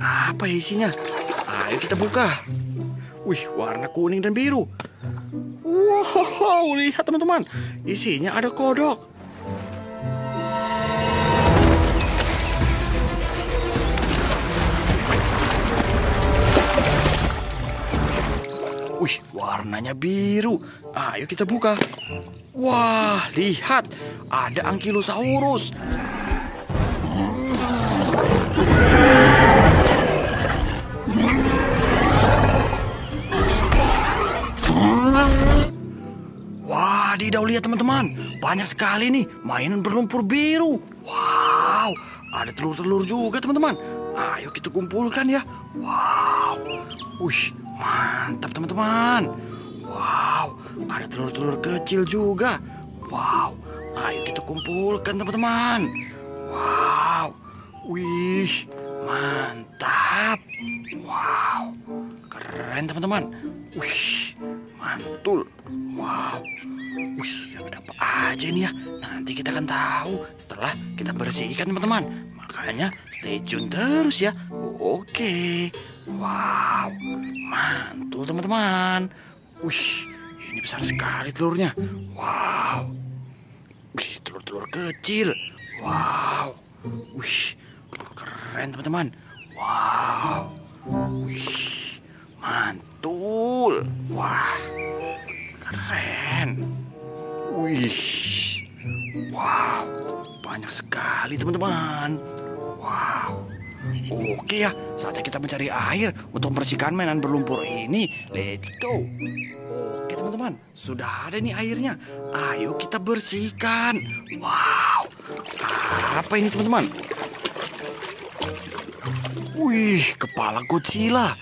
Apa ya isinya? Ayo kita buka. Wih, warna kuning dan biru. Wow, lihat teman-teman. Isinya ada kodok. Wih, warnanya biru. Ayo kita buka. Wah, lihat. Ada ankylosaurus. Wah, didau lihat teman-teman. Banyak sekali nih mainan berlumpur biru. Wow, ada telur-telur juga teman-teman. Ayo kita kumpulkan ya. Wow. Wih. Mantap teman-teman. Wow, ada telur-telur kecil juga. Wow, ayo kita kumpulkan teman-teman. Wow, wih, mantap. Wow, keren teman-teman. Wih, mantul. Wow, wih, ada apa aja nih ya. Nanti kita akan tahu setelah kita bersihkan teman-teman. Makanya stay tune terus ya. Oke. Wow, mantul teman-teman. Wih, ini besar sekali telurnya. Wow. Wih, telur-telur kecil. Wow. Wih, keren teman-teman. Wow. Wih, mantul. Wah, keren. Wih. Wow, banyak sekali teman-teman. Wow. Oke ya, saatnya kita mencari air untuk membersihkan mainan berlumpur ini. Let's go. Oke teman-teman, sudah ada nih airnya. Ayo kita bersihkan. Wow, apa ini teman-teman? Wih, kepala Godzilla.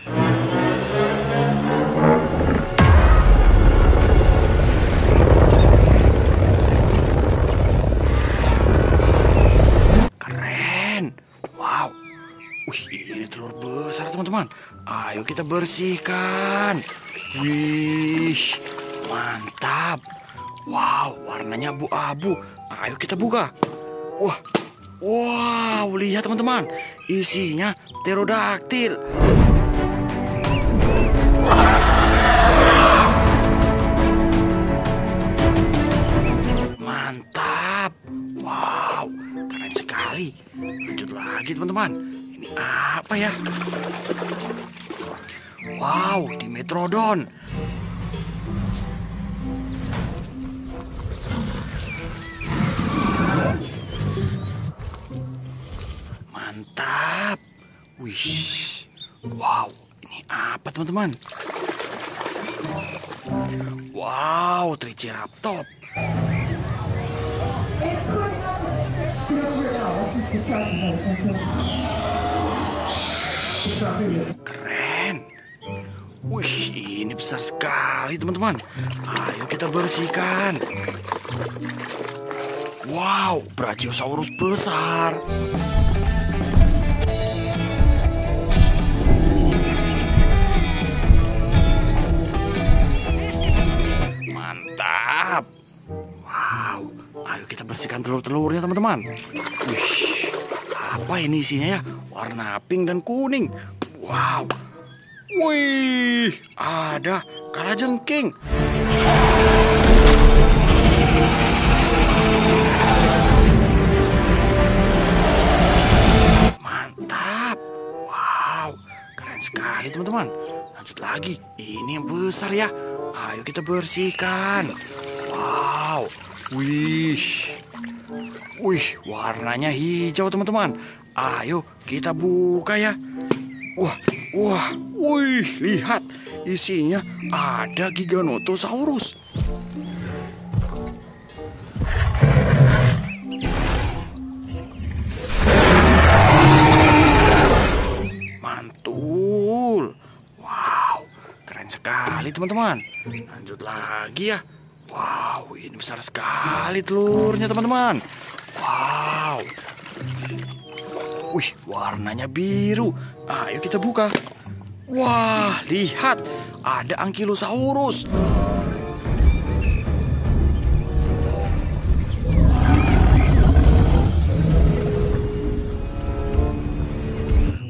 Ini telur besar teman-teman. Ayo kita bersihkan. Wih, mantap. Wow, warnanya abu-abu. Ayo kita buka. Wah, wow, lihat teman-teman. Isinya pterodaktil. Mantap. Wow, keren sekali. Lanjut lagi teman-teman. Apa ya? Wow, Dimetrodon. Mantap. Wih. Wow, ini apa teman-teman? Wow, Triceratops. Keren. Wih, ini besar sekali teman-teman. Ayo kita bersihkan. Wow, brachiosaurus besar. Mantap. Wow, ayo kita bersihkan telur-telurnya teman-teman. Wih. Apa ini isinya ya? Warna pink dan kuning. Wow. Wih, ada kalajengking. Mantap. Wow, keren sekali teman-teman. Lanjut lagi. Ini yang besar ya. Ayo kita bersihkan. Wow. Wih. Wih, warnanya hijau teman-teman. Ayo kita buka ya. Wah, wah, wih, lihat. Isinya ada Giganotosaurus. Mantul. Wow, keren sekali teman-teman. Lanjut lagi ya. Wow, ini besar sekali telurnya teman-teman. Wow. Wih, warnanya biru. Ayo kita buka. Wah, lihat. Ada ankylosaurus.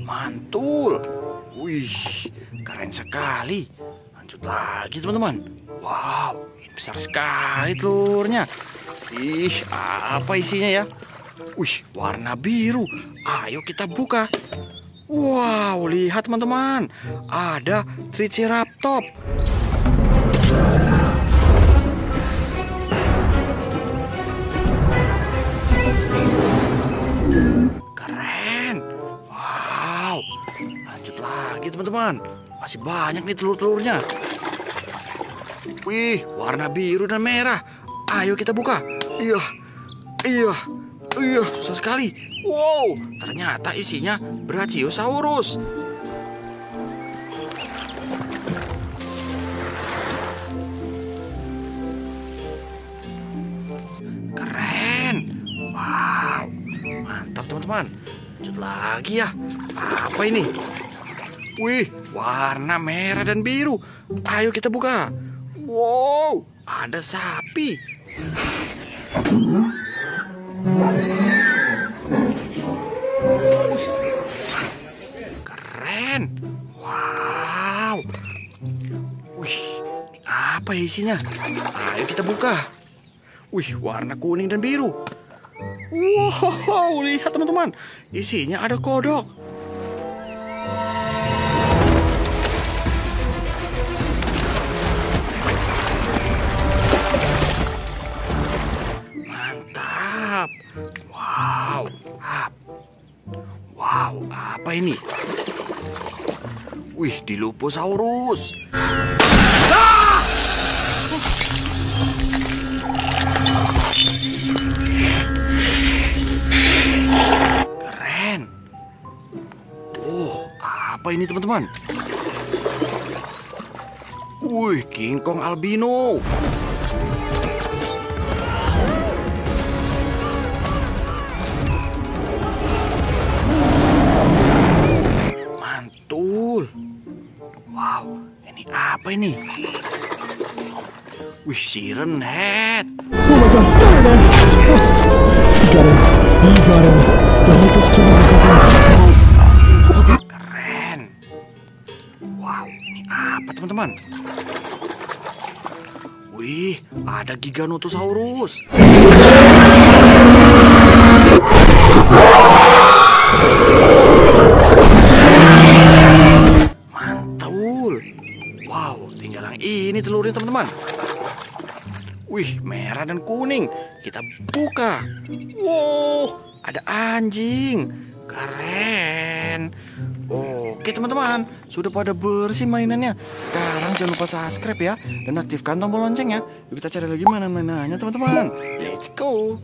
Mantul. Cool. Wih, keren sekali. Lanjut lagi, teman-teman. Wow, ini besar sekali telurnya. Ih, apa isinya ya? Wih, warna biru. Ayo kita buka. Wow, lihat teman-teman. Ada Triceratops. Keren. Wow. Lanjut lagi, teman-teman. Masih banyak nih telur-telurnya. Wih, warna biru dan merah. Ayo kita buka. Iya. Iya. Iya, susah sekali. Wow, ternyata isinya brachiosaurus. Keren. Wow, mantap teman-teman. Lanjut lagi ya. Apa ini? Wih, warna merah dan biru. Ayo kita buka. Wow, ada sapi. Keren. Wow. Wih, ini apa isinya? Ayo kita buka. Wih, warna kuning dan biru. Wow, lihat teman-teman. Isinya ada kodok. Wow, wow, apa ini? Wih, diluposaurus. Ah! Keren. Oh, apa ini teman-teman? Wih, King Kong albino. Wow, ini apa ini? Wih, Siren Head. Oh my God, Siren Head. Keren. Wow, ini apa teman-teman? Wih, ada Giganotosaurus. Ini telurnya teman-teman. Wih, merah dan kuning. Kita buka. Wow, ada anjing. Keren. Oke teman-teman, sudah pada bersih mainannya. Sekarang jangan lupa subscribe ya, dan aktifkan tombol loncengnya. Yuk kita cari lagi mainan-mainannya teman-teman. Let's go.